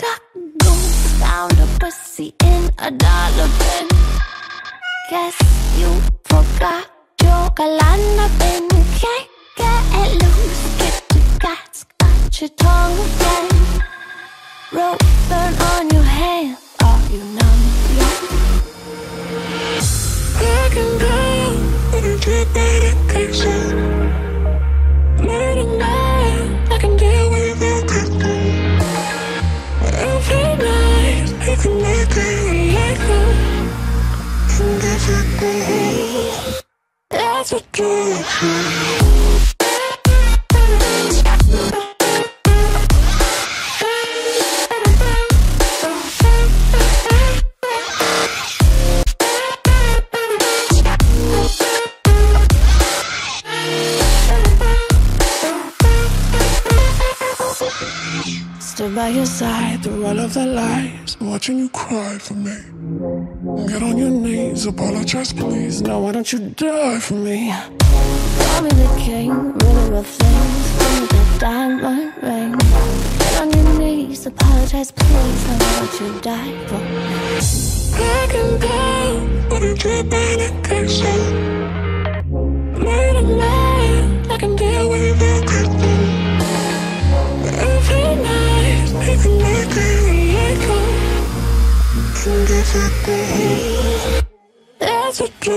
duck goose found a pussy in a dollar bin. Guess you forgot your galana bin. Can't get it loose, get your guts, got your tongue again. Rope burn on your hand, are you numb yet? I can go into dedication. Letting go. That's what you do. Stood by your side through all of the lies, watching you cry for me. Get on your knees, apologize please. Now why don't you die for me? Call me the king, ruler of things, from the diamond ring. Get on your knees, apologize please. Now why don't you die for me? I can go, but you keep medication. Late at night, I can deal with your crystal. That's what you do.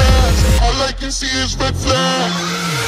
All I can see is red flags.